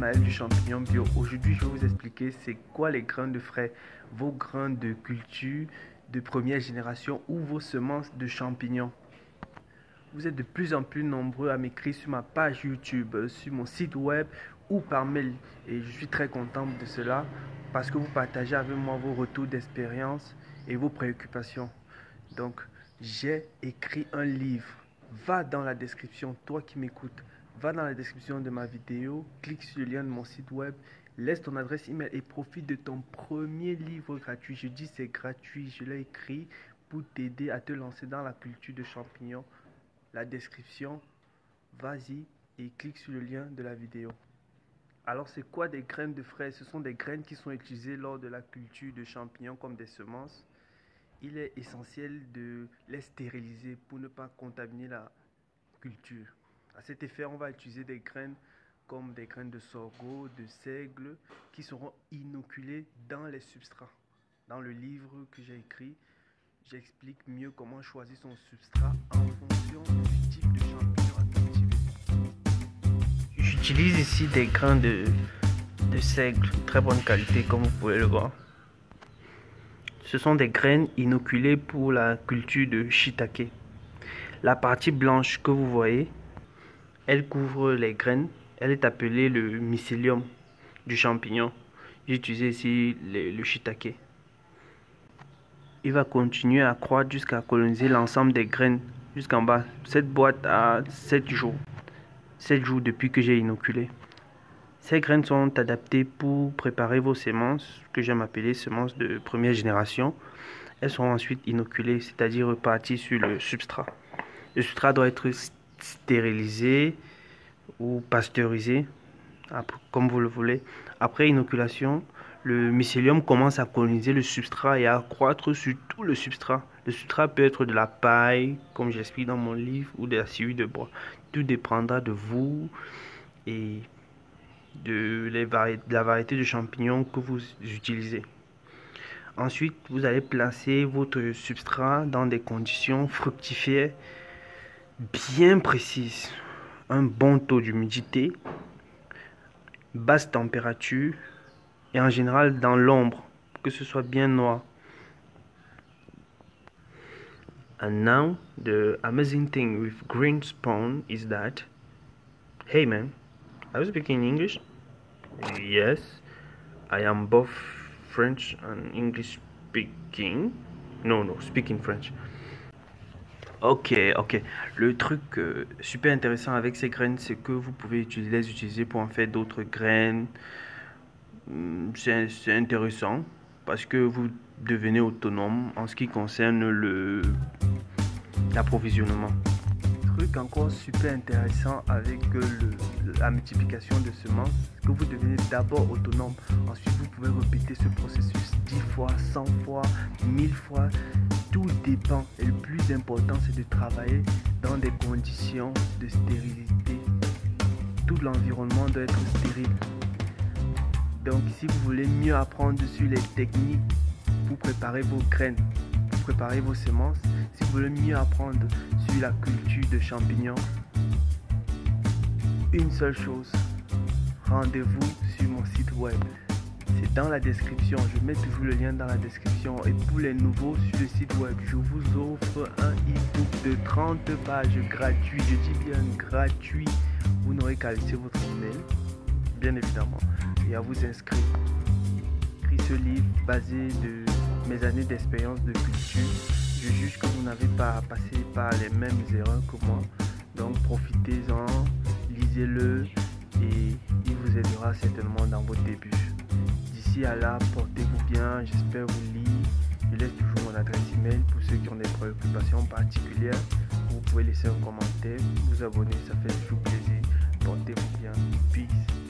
Maël du champignon bio. Aujourd'hui, je vais vous expliquer c'est quoi les grains de frais, vos grains de culture de première génération ou vos semences de champignons. Vous êtes de plus en plus nombreux à m'écrire sur ma page YouTube, sur mon site web ou par mail. Et je suis très contente de cela parce que vous partagez avec moi vos retours d'expérience et vos préoccupations. Donc, j'ai écrit un livre. Va dans la description, toi qui m'écoutes, va dans la description de ma vidéo, clique sur le lien de mon site web, laisse ton adresse email et profite de ton premier livre gratuit. Je dis c'est gratuit, je l'ai écrit pour t'aider à te lancer dans la culture de champignons. La description, vas-y et clique sur le lien de la vidéo. Alors c'est quoi des graines de frais? Ce sont des graines qui sont utilisées lors de la culture de champignons comme des semences. Il est essentiel de les stériliser pour ne pas contaminer la culture. À cet effet, on va utiliser des graines comme des graines de sorgho, de seigle, qui seront inoculées dans les substrats. Dans le livre que j'ai écrit, j'explique mieux comment choisir son substrat en fonction du type de champignon à cultiver. J'utilise ici des grains de seigle, très bonne qualité comme vous pouvez le voir. Ce sont des graines inoculées pour la culture de shiitake. La partie blanche que vous voyez, elle couvre les graines. Elle est appelée le mycélium du champignon. J'ai utilisé ici le shiitake. Il va continuer à croître jusqu'à coloniser l'ensemble des graines jusqu'en bas. Cette boîte a 7 jours. 7 jours depuis que j'ai inoculé. Ces graines sont adaptées pour préparer vos semences, que j'aime appeler semences de première génération. Elles seront ensuite inoculées, c'est-à-dire reparties sur le substrat. Le substrat doit être stérilisé ou pasteurisé, comme vous le voulez. Après inoculation, le mycélium commence à coloniser le substrat et à croître sur tout le substrat. Le substrat peut être de la paille, comme j'explique dans mon livre, ou de la sciure de bois. Tout dépendra de vous et de la variété de champignons que vous utilisez. Ensuite, vous allez placer votre substrat dans des conditions fructifères bien précises. Un bon taux d'humidité, basse température et en général dans l'ombre, que ce soit bien noir. And now, the amazing thing with green spawn is that, hey man, I was speaking English. Yes, I am both French and English speaking. No, speaking French. Ok. Le truc super intéressant avec ces graines, c'est que vous pouvez les utiliser pour en faire d'autres graines. C'est intéressant parce que vous devenez autonome en ce qui concerne l'approvisionnement. Truc encore super intéressant avec la multiplication de semences, que vous devenez d'abord autonome, ensuite vous pouvez répéter ce processus 10 fois, 100 fois, 1000 fois, tout dépend. Et le plus important, c'est de travailler dans des conditions de stérilité. Tout l'environnement doit être stérile. Donc si vous voulez mieux apprendre sur les techniques pour préparer vos graines, pour préparer vos semences, si vous voulez mieux apprendre sur la culture de champignons, une seule chose, rendez-vous sur mon site web. C'est dans la description, je mets toujours le lien dans la description. Et pour les nouveaux sur le site web, je vous offre un e-book de 30 pages gratuit. Je dis bien gratuit. Vous n'aurez qu'à laisser votre email, bien évidemment, et à vous inscrire. J'ai écrit ce livre basé de mes années d'expérience de culture. Je juge que vous n'avez pas passé par les mêmes erreurs que moi. Donc profitez-en, lisez-le et il vous aidera certainement dans vos débuts. D'ici à là, portez-vous bien, j'espère vous lire. Je laisse toujours mon adresse email pour ceux qui ont des préoccupations particulières. Vous pouvez laisser un commentaire, vous abonner, ça fait toujours plaisir. Portez-vous bien, peace.